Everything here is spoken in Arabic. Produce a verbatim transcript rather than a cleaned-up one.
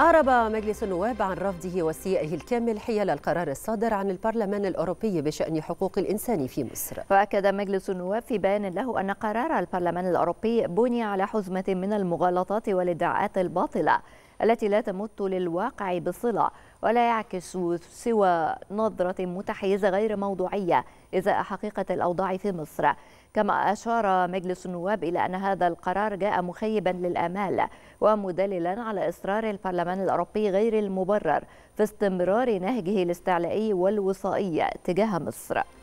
أعرب مجلس النواب عن رفضه واستيائه الكامل حيال القرار الصادر عن البرلمان الأوروبي بشأن حقوق الإنسان في مصر. وأكد مجلس النواب في بيان له أن قرار البرلمان الأوروبي بني على حزمة من المغالطات والادعاءات الباطلة التي لا تمت للواقع بصلة ولا يعكس سوى نظرة متحيزة غير موضوعية إزاء حقيقة الأوضاع في مصر. كما أشار مجلس النواب إلى أن هذا القرار جاء مخيبا للآمال ومدللا على إصرار البرلمان الأوروبي غير المبرر في استمرار نهجه الاستعلائي والوصائي تجاه مصر.